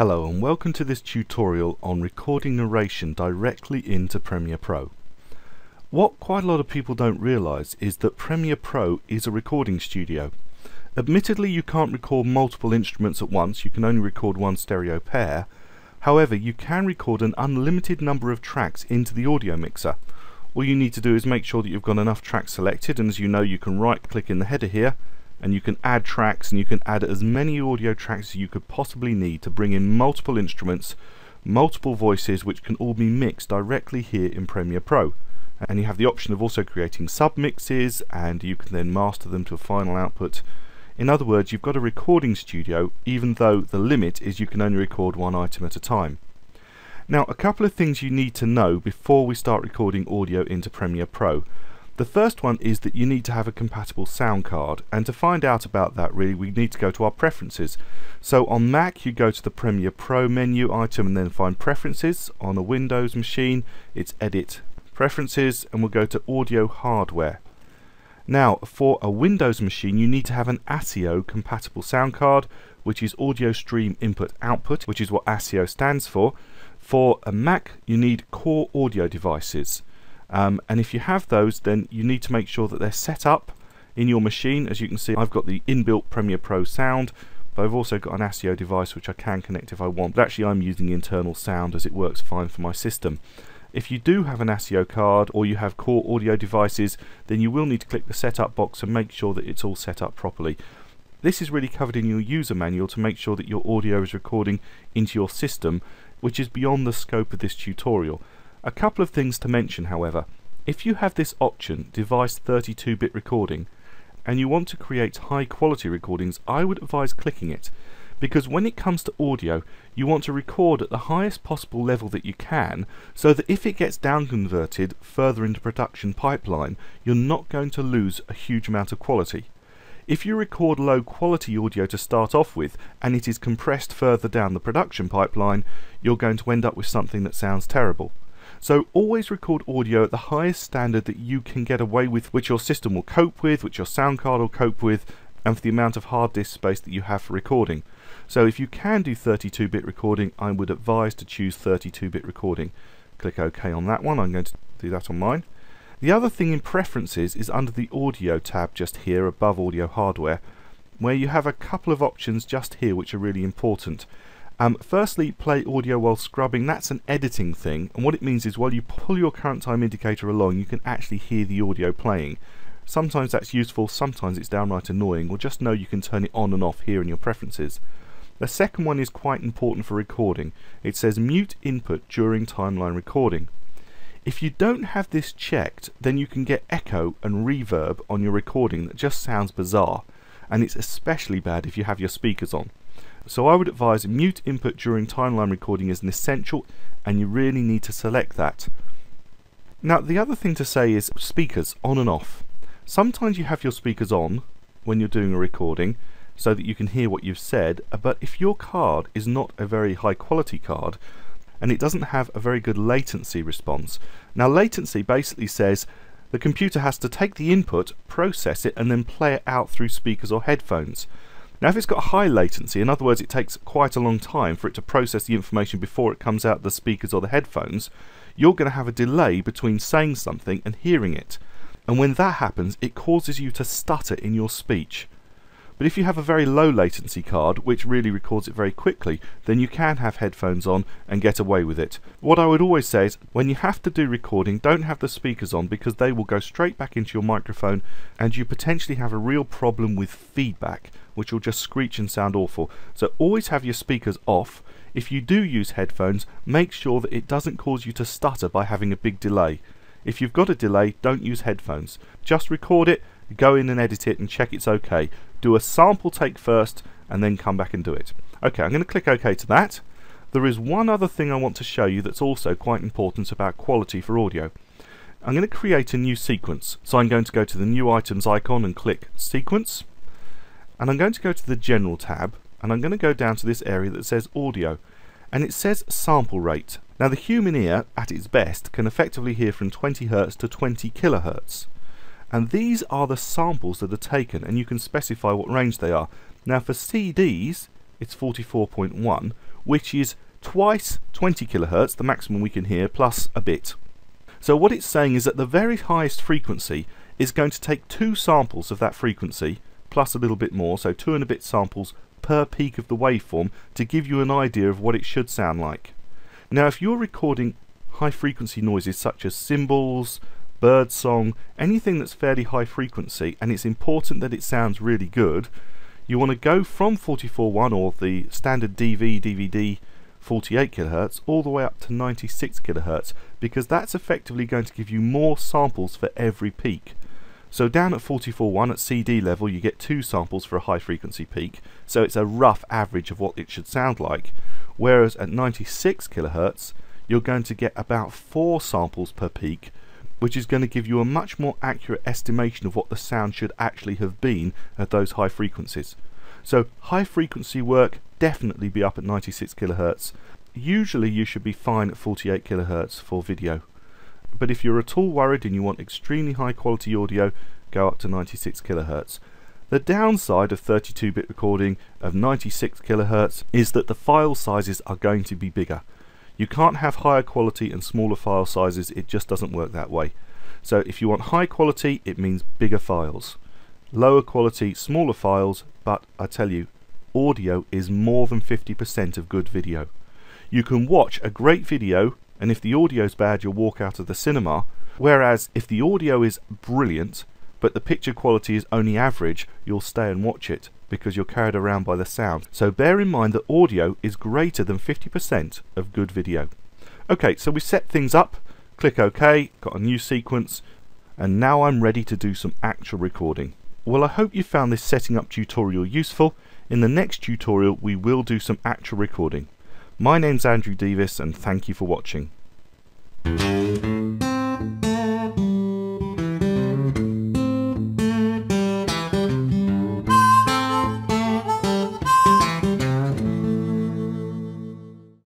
Hello and welcome to this tutorial on recording narration directly into Premiere Pro. What quite a lot of people don't realise is that Premiere Pro is a recording studio. Admittedly, you can't record multiple instruments at once, you can only record one stereo pair. However, you can record an unlimited number of tracks into the audio mixer. All you need to do is make sure that you've got enough tracks selected, and as you know, you can right click in the header here and you can add tracks, and you can add as many audio tracks as you could possibly need to bring in multiple instruments, multiple voices, which can all be mixed directly here in Premiere Pro. And you have the option of also creating submixes, and you can then master them to a final output. In other words, you've got a recording studio, even though the limit is you can only record one item at a time. Now, a couple of things you need to know before we start recording audio into Premiere Pro. The first one is that you need to have a compatible sound card, and to find out about that, really, we need to go to our preferences. So on Mac, you go to the Premiere Pro menu item and then find Preferences. On a Windows machine, it's Edit, Preferences, and we'll go to Audio Hardware. Now, for a Windows machine, you need to have an ASIO compatible sound card, which is Audio Stream Input Output, which is what ASIO stands for. For a Mac, you need Core Audio devices. And if you have those, then you need to make sure that they're set up in your machine. As you can see, I've got the inbuilt Premiere Pro sound, but I've also got an ASIO device which I can connect if I want, but actually I'm using internal sound as it works fine for my system. If you do have an ASIO card or you have Core Audio devices, then you will need to click the setup box and make sure that it's all set up properly. This is really covered in your user manual to make sure that your audio is recording into your system, which is beyond the scope of this tutorial. A couple of things to mention, however. If you have this option, device 32-bit recording, and you want to create high quality recordings, I would advise clicking it, because when it comes to audio, you want to record at the highest possible level that you can, so that if it gets downconverted further into production pipeline, you're not going to lose a huge amount of quality. If you record low quality audio to start off with, and it is compressed further down the production pipeline, you're going to end up with something that sounds terrible. So always record audio at the highest standard that you can get away with, which your system will cope with, which your sound card will cope with, and for the amount of hard disk space that you have for recording. So if you can do 32-bit recording, I would advise to choose 32-bit recording. Click OK on that one. I'm going to do that on mine. The other thing in Preferences is under the Audio tab just here above Audio Hardware, where you have a couple of options just here which are really important. Firstly, play audio while scrubbing. That's an editing thing, and what it means is while you pull your current time indicator along, you can actually hear the audio playing. Sometimes that's useful, sometimes it's downright annoying. Or just know you can turn it on and off here in your preferences. The second one is quite important for recording. It says mute input during timeline recording. If you don't have this checked, then you can get echo and reverb on your recording that just sounds bizarre, and it's especially bad if you have your speakers on. So I would advise mute input during timeline recording is an essential, and you really need to select that. Now, the other thing to say is speakers on and off. Sometimes you have your speakers on when you're doing a recording so that you can hear what you've said, but if your card is not a very high quality card and it doesn't have a very good latency response. Now, latency basically says the computer has to take the input, process it, and then play it out through speakers or headphones. Now, if it's got high latency, in other words it takes quite a long time for it to process the information before it comes out the speakers or the headphones, you're going to have a delay between saying something and hearing it. And when that happens, it causes you to stutter in your speech. But if you have a very low latency card, which really records it very quickly, then you can have headphones on and get away with it. What I would always say is, when you have to do recording, don't have the speakers on, because they will go straight back into your microphone and you potentially have a real problem with feedback, which will just screech and sound awful. So always have your speakers off. If you do use headphones, make sure that it doesn't cause you to stutter by having a big delay. If you've got a delay, don't use headphones. Just record it, go in and edit it, and check it's okay. Do a sample take first, and then come back and do it. Okay, I'm going to click OK to that. There is one other thing I want to show you that's also quite important about quality for audio. I'm going to create a new sequence. So I'm going to go to the New Items icon and click Sequence. And I'm going to go to the General tab, and I'm going to go down to this area that says Audio. And it says Sample Rate. Now, the human ear, at its best, can effectively hear from 20 Hz to 20 kHz. And these are the samples that are taken, and you can specify what range they are. Now, for CDs, it's 44.1, which is twice 20 kilohertz, the maximum we can hear, plus a bit. So what it's saying is that the very highest frequency is going to take two samples of that frequency, plus a little bit more, so 2 and a bit samples per peak of the waveform to give you an idea of what it should sound like. Now, if you're recording high frequency noises such as cymbals, bird song, anything that's fairly high frequency, and it's important that it sounds really good, you want to go from 44.1 or the standard DVD 48 kilohertz all the way up to 96 kilohertz, because that's effectively going to give you more samples for every peak. So down at 44.1 at CD level you get 2 samples for a high frequency peak, so it's a rough average of what it should sound like, whereas at 96 kilohertz you're going to get about 4 samples per peak, which is going to give you a much more accurate estimation of what the sound should actually have been at those high frequencies. So high frequency work, definitely be up at 96 kilohertz. Usually you should be fine at 48 kilohertz for video. But if you're at all worried and you want extremely high quality audio, go up to 96 kilohertz. The downside of 32-bit recording of 96 kilohertz is that the file sizes are going to be bigger. You can't have higher quality and smaller file sizes, it just doesn't work that way. So if you want high quality, it means bigger files. Lower quality, smaller files, but I tell you, audio is more than 50% of good video. You can watch a great video, and if the audio's bad, you'll walk out of the cinema, whereas if the audio is brilliant, but the picture quality is only average, you'll stay and watch it, because you're carried around by the sound. So bear in mind that audio is greater than 50% of good video. Okay, so we set things up, click OK, got a new sequence, and now I'm ready to do some actual recording. Well, I hope you found this setting up tutorial useful. In the next tutorial we will do some actual recording. My name's Andrew Devis, and thank you for watching.